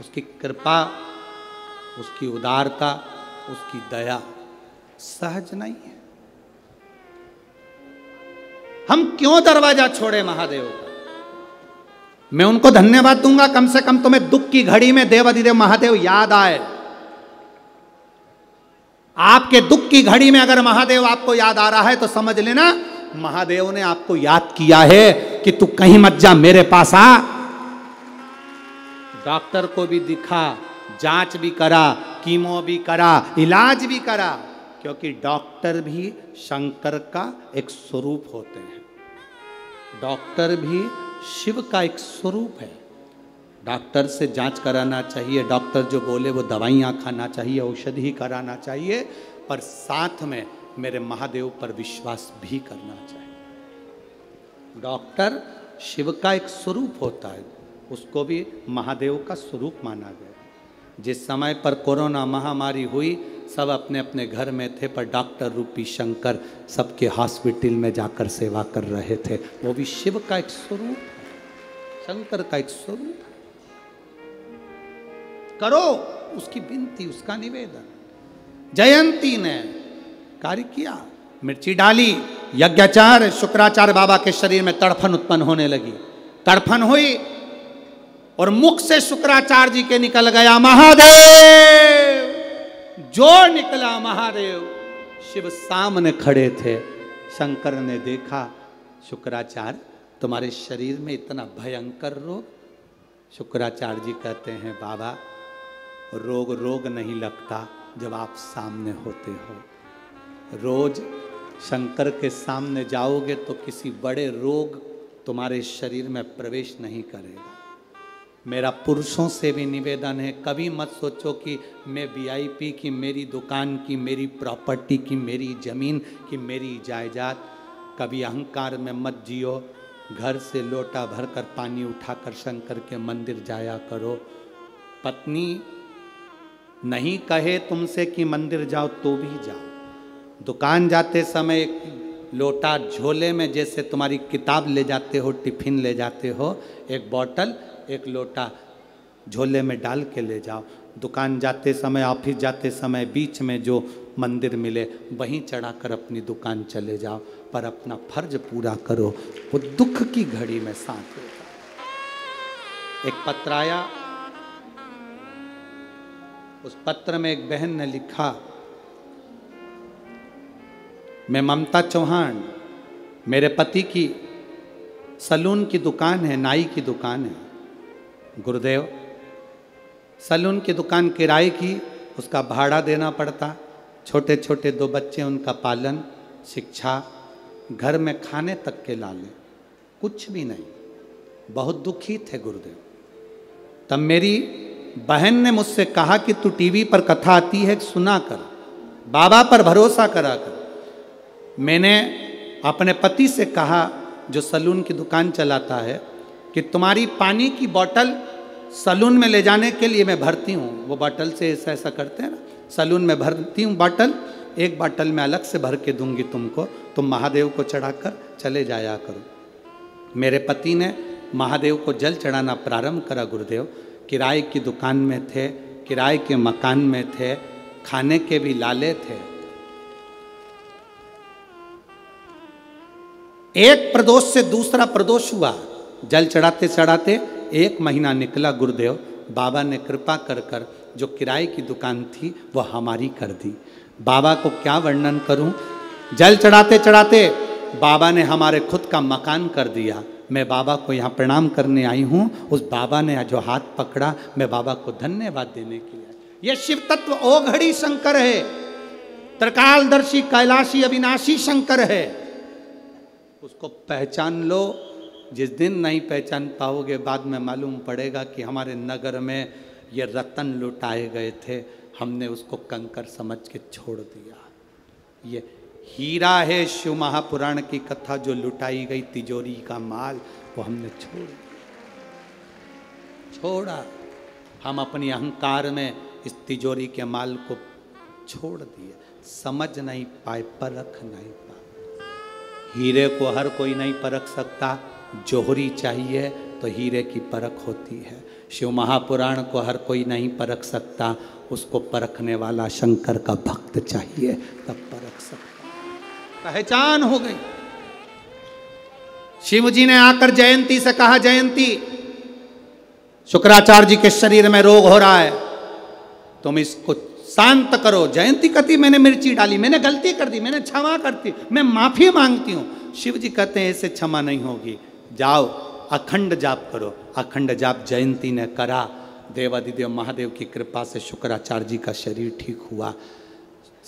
उसकी कृपा, उसकी उदारता, उसकी दया सहज नहीं है। हम क्यों दरवाजा छोड़े महादेव का? मैं उनको धन्यवाद दूंगा, कम से कम तुम्हें दुख की घड़ी में देवाधिदेव महादेव याद आए। आपके दुख की घड़ी में अगर महादेव आपको याद आ रहा है तो समझ लेना महादेव ने आपको याद किया है कि तू कहीं मत जा, मेरे पास आ। डॉक्टर को भी दिखा, जांच भी करा, कीमो भी करा, इलाज भी करा, क्योंकि डॉक्टर भी शंकर का एक स्वरूप होते हैं। डॉक्टर भी शिव का एक स्वरूप है। डॉक्टर से जांच कराना चाहिए, डॉक्टर जो बोले वो दवाइयाँ खाना चाहिए, औषधि कराना चाहिए, पर साथ में मेरे महादेव पर विश्वास भी करना चाहिए। डॉक्टर शिव का एक स्वरूप होता है, उसको भी महादेव का स्वरूप माना गया। जिस समय पर कोरोना महामारी हुई सब अपने अपने घर में थे, पर डॉक्टर रूपी शंकर सबके हॉस्पिटल में जाकर सेवा कर रहे थे। वो भी शिव का एक स्वरूप है, शंकर का एक स्वरूप है। करो उसकी विनती, उसका निवेदन। जयंती ने कार्य किया, मिर्ची डाली, यज्ञाचार्य शुक्राचार्य बाबा के शरीर में तड़फन उत्पन्न होने लगी। तड़फन हुई और मुख से शुक्राचार्य जी के निकल गया महादेव। जो निकला महादेव, शिव सामने खड़े थे। शंकर ने देखा, शुक्राचार्य तुम्हारे शरीर में इतना भयंकर रोग। शुक्राचार्य जी कहते हैं बाबा रोग रोग नहीं लगता जब आप सामने होते हो। रोज शंकर के सामने जाओगे तो किसी बड़े रोग तुम्हारे शरीर में प्रवेश नहीं करेगा। मेरा पुरुषों से भी निवेदन है, कभी मत सोचो कि मैं वीआईपी की, मेरी दुकान की, मेरी प्रॉपर्टी की, मेरी ज़मीन की, मेरी जायदाद, कभी अहंकार में मत जियो। घर से लोटा भरकर पानी उठाकर शंकर के मंदिर जाया करो। पत्नी नहीं कहे तुमसे कि मंदिर जाओ तो भी जाओ। दुकान जाते समय लोटा झोले में, जैसे तुम्हारी किताब ले जाते हो, टिफिन ले जाते हो, एक बोतल एक लोटा झोले में डाल के ले जाओ। दुकान जाते समय, ऑफिस जाते समय बीच में जो मंदिर मिले वहीं चढ़ाकर अपनी दुकान चले जाओ, पर अपना फर्ज पूरा करो। वो दुख की घड़ी में साथ होता। एक पत्र आया, उस पत्र में एक बहन ने लिखा, मैं ममता चौहान, मेरे पति की सलून की दुकान है, नाई की दुकान है। गुरुदेव, सलून की दुकान किराए की, उसका भाड़ा देना पड़ता, छोटे छोटे दो बच्चे, उनका पालन, शिक्षा, घर में खाने तक के लाले, कुछ भी नहीं। बहुत दुखी थे गुरुदेव। तब मेरी बहन ने मुझसे कहा कि तू टीवी पर कथा आती है सुना कर, बाबा पर भरोसा करा कर। मैंने अपने पति से कहा जो सलून की दुकान चलाता है कि तुम्हारी पानी की बोतल सलून में ले जाने के लिए मैं भरती हूँ। वो बोतल से ऐसा ऐसा करते हैं ना, सलून में भरती हूँ बाटल, एक बाटल में अलग से भर के दूंगी तुमको, तुम महादेव को चढ़ाकर चले जाया करो। मेरे पति ने महादेव को जल चढ़ाना प्रारंभ करा। गुरुदेव, किराए की दुकान में थे, किराए के मकान में थे, खाने के भी लाले थे। एक प्रदोष से दूसरा प्रदोष हुआ, जल चढ़ाते चढ़ाते 1 महीना निकला। गुरुदेव, बाबा ने कृपा कर कर जो किराए की दुकान थी वो हमारी कर दी। बाबा को क्या वर्णन करूं, जल चढ़ाते चढ़ाते बाबा ने हमारे खुद का मकान कर दिया। मैं बाबा को यहाँ प्रणाम करने आई हूँ। उस बाबा ने जो हाथ पकड़ा, मैं बाबा को धन्यवाद देने के लिए। ये शिव तत्व ओघड़ी शंकर है, त्रिकालदर्शी कैलाशी अविनाशी शंकर है। उसको पहचान लो। जिस दिन नहीं पहचान पाओगे बाद में मालूम पड़ेगा कि हमारे नगर में ये रतन लुटाए गए थे, हमने उसको कंकर समझ के छोड़ दिया। ये हीरा है शिव महापुराण की कथा, जो लुटाई गई तिजोरी का माल वो हमने छोड़ा। हम अपनी अहंकार में इस तिजोरी के माल को छोड़ दिए। समझ नहीं पाए, परख नहीं पाए। हीरे को हर कोई नहीं परख सकता, जोहरी चाहिए। तो हीरे की परख होती है। शिव महापुराण को हर कोई नहीं परख सकता, उसको परखने वाला शंकर का भक्त चाहिए, तब परख सकता। पहचान हो गई। शिव जी ने आकर जयंती से कहा, जयंती, शुक्राचार्य जी के शरीर में रोग हो रहा है, तुम इसको शांत करो। जयंती कहती मैंने मिर्ची डाली, मैंने गलती कर दी, मैंने क्षमा करती, मैं माफी मांगती हूँ। शिव जी कहते हैं इससे क्षमा नहीं होगी, जाओ अखंड जाप करो। अखंड जाप जयंती ने करा, देवादिदेव महादेव की कृपा से शुक्राचार्य जी का शरीर ठीक हुआ।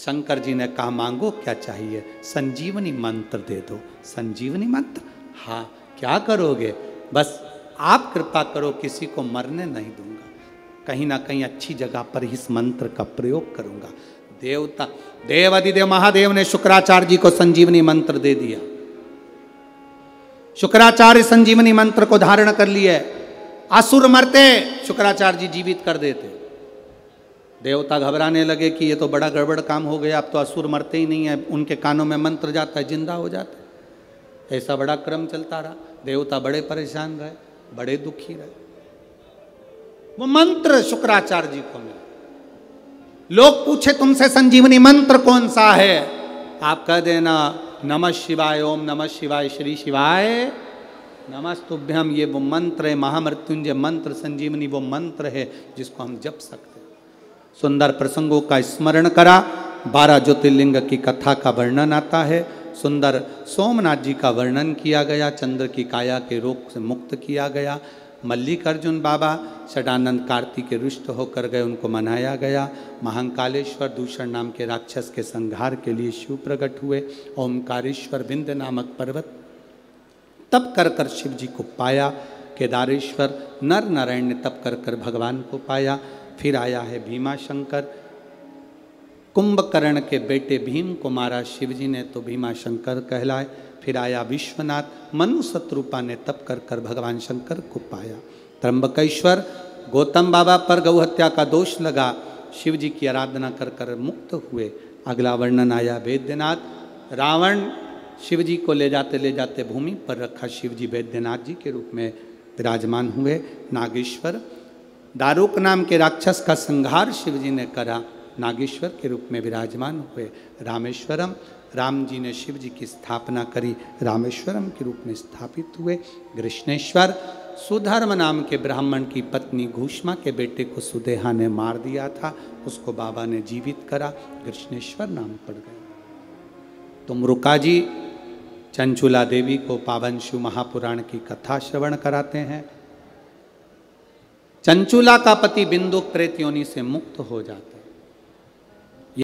शंकर जी ने कहा मांगो क्या चाहिए, संजीवनी मंत्र दे दो। संजीवनी मंत्र, हाँ क्या करोगे, बस आप कृपा करो किसी को मरने नहीं दूंगा, कहीं ना कहीं अच्छी जगह पर इस मंत्र का प्रयोग करूंगा। देवता देवादिदेव महादेव ने शुक्राचार्य जी को संजीवनी मंत्र दे दिया। शुक्राचार्य संजीवनी मंत्र को धारण कर लिए। असुर मरते, शुक्राचार्य जी जीवित कर देते। देवता घबराने लगे कि ये तो बड़ा गड़बड़ काम हो गया, अब तो असुर मरते ही नहीं है, उनके कानों में मंत्र जाता है, जिंदा हो जाता। ऐसा बड़ा क्रम चलता रहा। देवता बड़े परेशान रहे, बड़े दुखी रहे। वो मंत्र शुक्राचार्य जी को मिला। लोग पूछे तुमसे संजीवनी मंत्र कौन सा है, आप कह देना नमः शिवाय, ओम नमः शिवाय, श्री शिवाय नमस्तुभ्यम। ये वो मंत्र है, महामृत्युंजय मंत्र संजीवनी वो मंत्र है जिसको हम जप सकते हैं। सुंदर प्रसंगों का स्मरण करा। 12 ज्योतिर्लिंग की कथा का वर्णन आता है। सुंदर सोमनाथ जी का वर्णन किया गया। चंद्र की काया के रोग से मुक्त किया गया। मल्लिकार्जुन बाबा षडानंद कार्तिक के रुष्ट होकर गए, उनको मनाया गया। महाकालेश्वर दूषण नाम के राक्षस के संहार के लिए शिव प्रकट हुए। ओमकारेश्वर विंध्य नामक पर्वत तप कर कर शिव जी को पाया। केदारेश्वर नर नारायण ने तप कर कर भगवान को पाया। फिर आया है भीमाशंकर, कुंभकर्ण के बेटे भीम को मारा शिव जी ने तो भीमाशंकर कहलाए। फिर आया विश्वनाथ, मनु शत्रुपा ने तप कर कर भगवान शंकर को पाया। त्रंबकेश्वर, गौतम बाबा पर गौहत्या का दोष लगा, शिव जी की आराधना कर कर मुक्त हुए। अगला वर्णन आया वैद्यनाथ, रावण शिव जी को ले जाते भूमि पर रखा, शिव जी वैद्यनाथ जी के रूप में विराजमान हुए। नागेश्वर, दारुक नाम के राक्षस का संहार शिव जी ने करा, नागेश्वर के रूप में विराजमान हुए। रामेश्वरम, राम जी ने शिव जी की स्थापना करी, रामेश्वरम के रूप में स्थापित हुए। कृष्णेश्वर, सुधर्म नाम के ब्राह्मण की पत्नी घूष्मा के बेटे को सुदेहा ने मार दिया था, उसको बाबा ने जीवित करा, कृष्णेश्वर नाम पड़ गया। तुमरुका जी चंचुला देवी को पावन शिव महापुराण की कथा श्रवण कराते हैं। चंचुला का पति बिंदु प्रेत योनि से मुक्त हो जाता,